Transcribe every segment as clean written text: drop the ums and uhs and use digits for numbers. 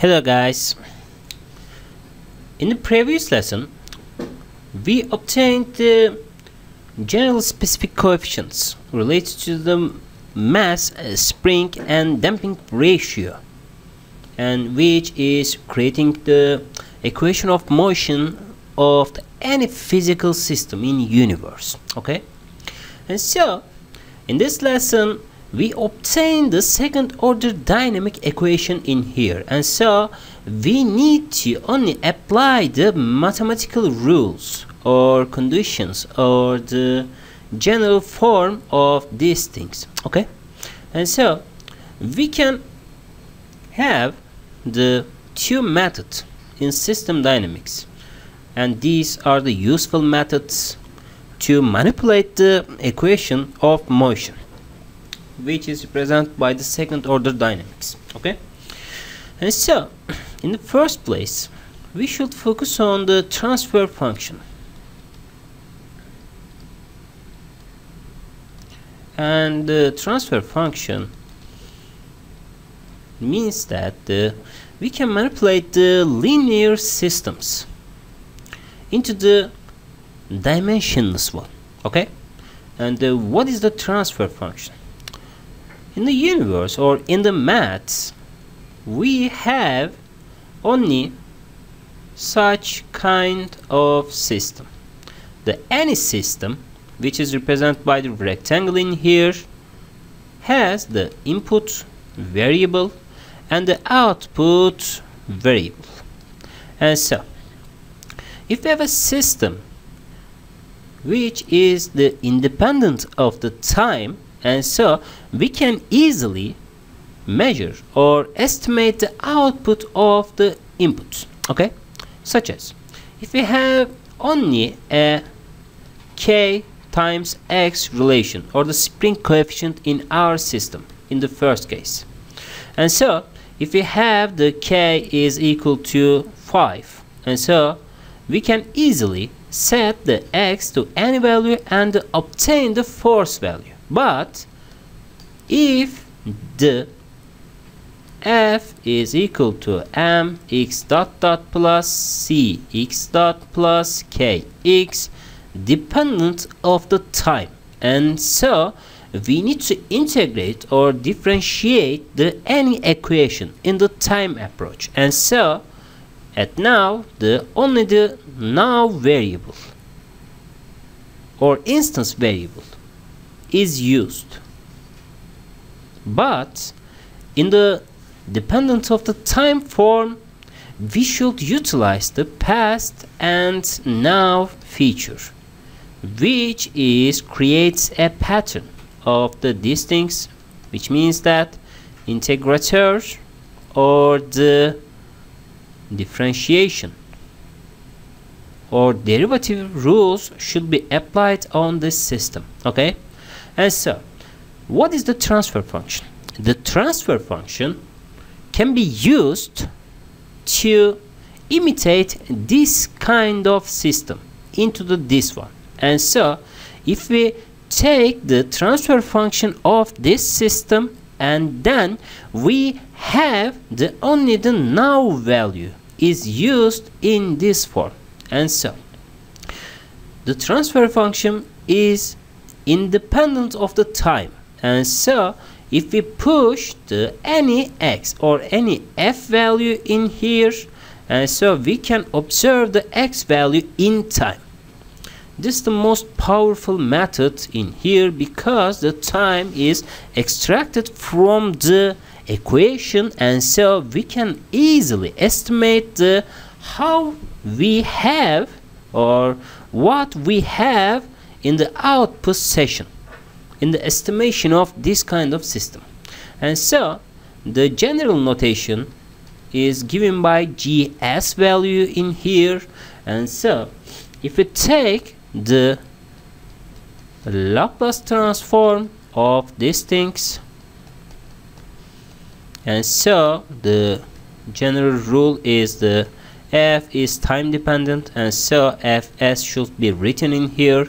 Hello guys, in the previous lesson we obtained the general specific coefficients related to the mass, spring and damping ratio, and which is creating the equation of motion of any physical system in universe. Okay, and so in this lesson we obtain the second order dynamic equation in here, and so we need to only apply the mathematical rules or conditions or the general form of these things. Okay, and so we can have the two methods in system dynamics, and these are the useful methods to manipulate the equation of motion, which is represented by the second order dynamics. Okay, and so in the first place we should focus on the transfer function, and the transfer function means that we can manipulate the linear systems into the dimensionless one. Okay, and what is the transfer function? In the universe or in the maths, we have only such kind of system. The any system, which is represented by the rectangle in here, has the input variable and the output variable. And so, if we have a system which is the independent of the time, and so we can easily measure or estimate the output of the inputs. Okay, such as if we have only a k times x relation or the spring coefficient in our system in the first case, and so if we have the k is equal to 5, and so we can easily set the x to any value and obtain the force value. But if the f is equal to m x dot dot plus c x dot plus k x dependent of the time, and so we need to integrate or differentiate the any equation in the time approach, and so at now only the now variable or instance variable is used, but in the dependence of the time form we should utilize the past and now feature, which is creates a pattern of these things, which means that integrator or the differentiation or derivative rules should be applied on this system. Okay, and so what is the transfer function? The transfer function can be used to imitate this kind of system into this one, and so if we take the transfer function of this system, and then we have only the now value is used in this form, and so the transfer function is independent of the time, and so if we push the any x or any f value in here, and so we can observe the x value in time. This is the most powerful method in here because the time is extracted from the equation, and so we can easily estimate how we have or what we have in the output session in the estimation of this kind of system. And so the general notation is given by GS value in here, and so if we take the Laplace transform of these things, and so the general rule is the f is time dependent, and so fs should be written in here.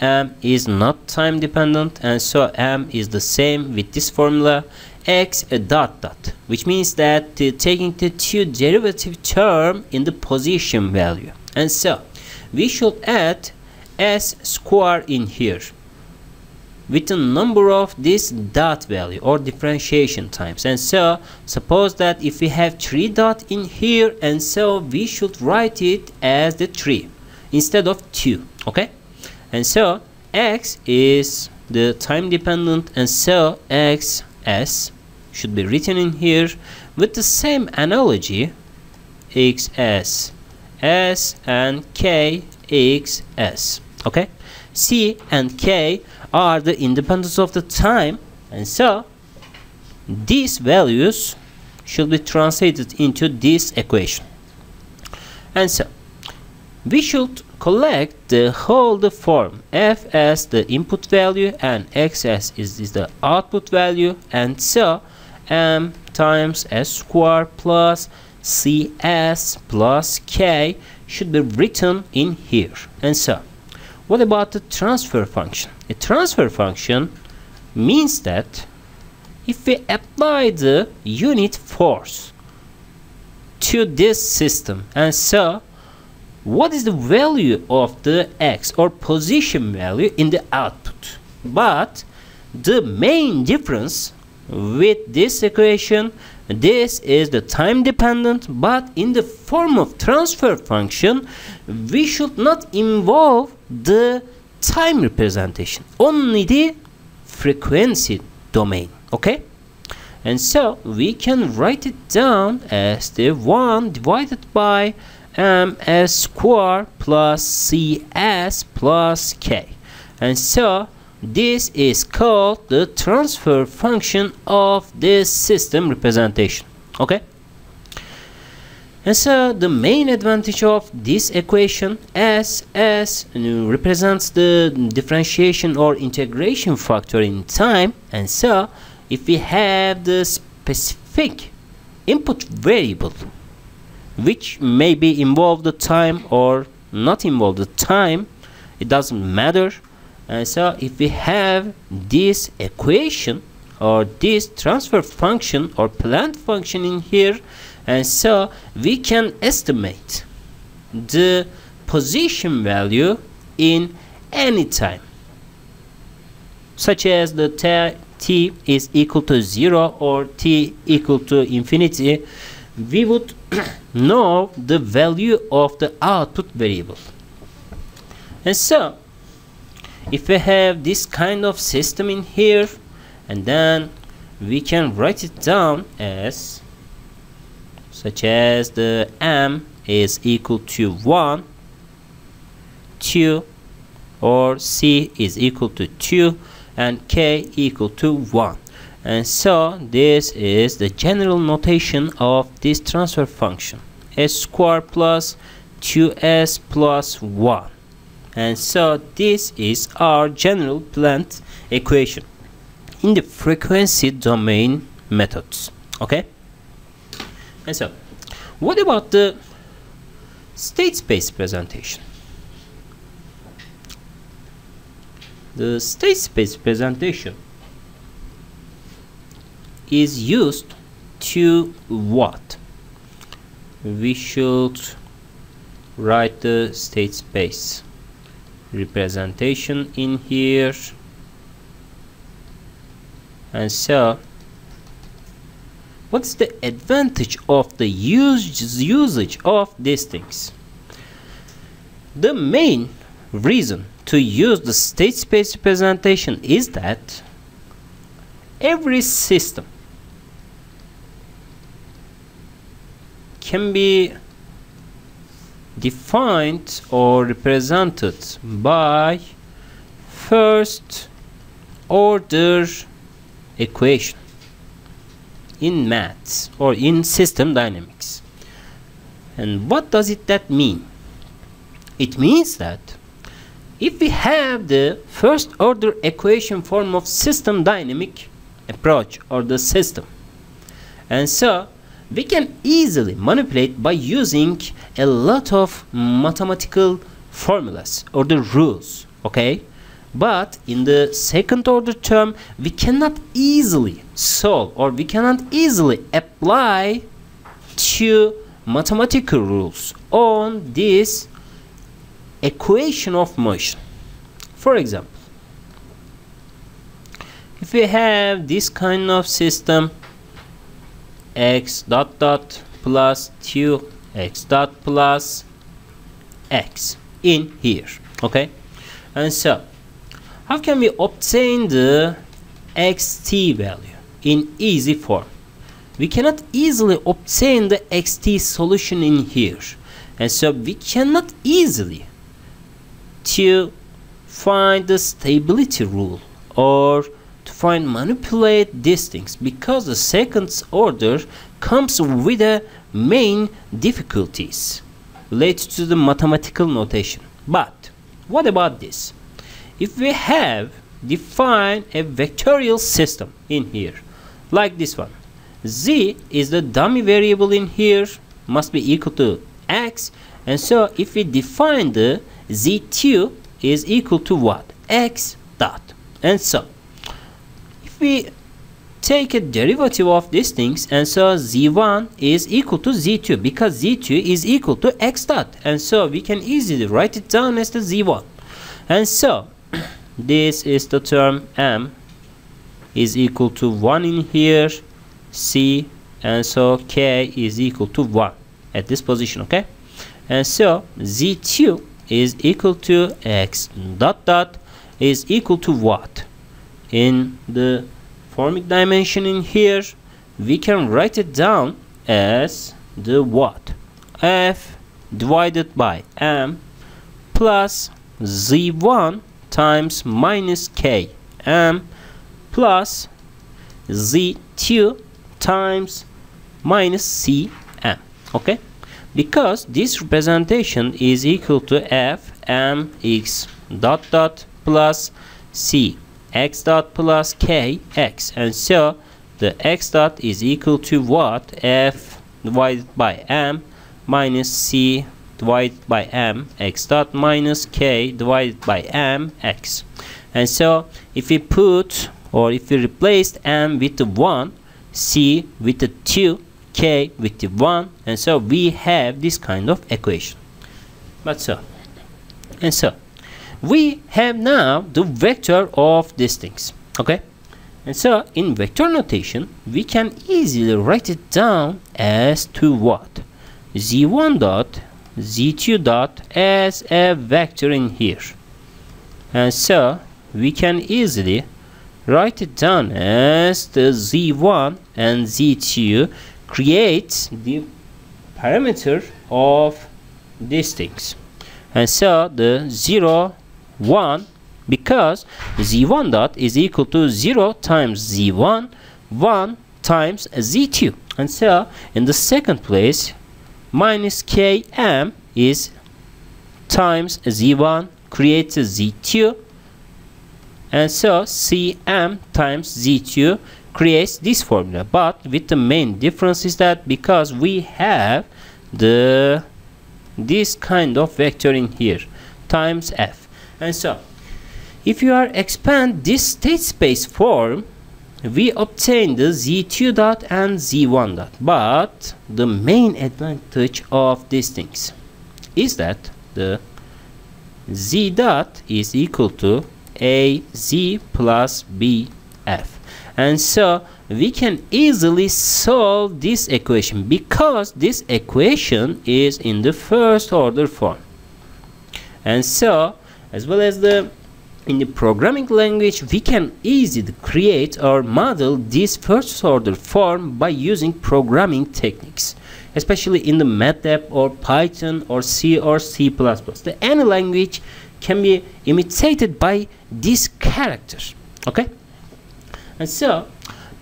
M is not time dependent, and so m is the same with this formula. x dot dot, which means that taking the two derivative term in the position value. And so we should add s square in here with the number of this dot value or differentiation times. And so suppose that if we have 3 dot in here, and so we should write it as the 3 instead of 2. Okay, and so x is the time dependent, and so x s should be written in here with the same analogy, x s s and k x s. Okay, c and k are the independence of the time, and so these values should be translated into this equation. And so we should collect the whole the form, f as the input value and x as is the output value, and so m times s square plus cs plus k should be written in here. And so what about the transfer function? A transfer function means that if we apply the unit force to this system, and so what is the value of the x or position value in the output? But the main difference with this equation, this is the time dependent, but in the form of transfer function we should not involve the time representation, only the frequency domain. Okay, and so we can write it down as the 1 divided by ms square plus cs plus k, and so this is called the transfer function of this system representation. Okay, and so the main advantage of this equation, s represents the differentiation or integration factor in time, and so if we have the specific input variable which may be involved the time or not involved the time, it doesn't matter. And so if we have this equation or this transfer function or plant function in here, and so we can estimate the position value in any time, such as the t is equal to 0 or t equal to infinity. We would know the value of the output variable. And so if we have this kind of system in here, and then we can write it down as such as the m is equal to 1, 2 or c is equal to 2 and k equal to 1. And so this is the general notation of this transfer function, s squared plus 2s plus 1. And so this is our general plant equation in the frequency domain methods. Okay, and so what about the state space representation? The state space representation is used to what? We should write the state space representation in here, and so what's the advantage of the usage of these things? The main reason to use the state space representation is that every system can be defined or represented by first order equation in maths or in system dynamics. And what does that mean? It means that if we have the first order equation form of system dynamic approach or the system, and so we can easily manipulate by using a lot of mathematical formulas or the rules. Okay, But in the second order term, we cannot easily solve, or we cannot easily apply two mathematical rules on this equation of motion. For example, if we have this kind of system, x dot dot plus 2x dot plus x in here, okay? And so how can we obtain the xt value in easy form? We cannot easily obtain the xt solution in here, and so we cannot easily to find the stability rule or to find manipulate these things, because the second order comes with the main difficulties related to the mathematical notation. But what about this? If we have defined a vectorial system in here, like this one, z is the dummy variable in here, must be equal to x, and so if we define the z2 is equal to what? X dot. And so if we take a derivative of these things, and so z1 is equal to z2, because z2 is equal to x dot, and so we can easily write it down as the z1. And so this is the term m is equal to 1 in here, c, and so k is equal to 1 at this position, okay? And so z2 is equal to x dot dot is equal to what? In the formic dimension in here, we can write it down as the what? F divided by m plus z1 times minus k m plus z2 times minus c m, okay? Because this representation is equal to f m x dot dot plus c x dot plus k x, and so the x dot is equal to what? F divided by m minus c divided by m x dot minus k divided by m x. And so if we put, or if we replaced m with the 1, c with the 2, k with the 1, and so we have this kind of equation. But so, and so we have now the vector of these things, okay? And so in vector notation, we can easily write it down as to what? z1 dot z2 dot as a vector in here, and so we can easily write it down as the z1 and z2 creates the parameter of these things. And so the 0 1, because z1 dot is equal to 0 times z1, 1 times z2, and so in the second place minus km is times z1 creates z2, and so cm times z2 creates this formula. But with the main difference is that because we have the this kind of vector in here times f, and so if you are expand this state space form, we obtain the z2 dot and z1 dot. But the main advantage of these things is that the z dot is equal to a z plus b f, and so we can easily solve this equation, because this equation is in the first order form. And so as well as the in the programming language, we can easily create or model this first order form by using programming techniques, especially in the MATLAB or Python or C or C++. The any language can be imitated by these characters, okay? And so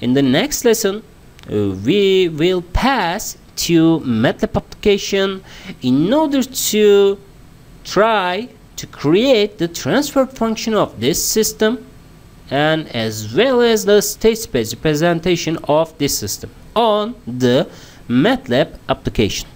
in the next lesson, we will pass to MATLAB application in order to try to create the transfer function of this system, and as well as the state space representation of this system on the MATLAB application.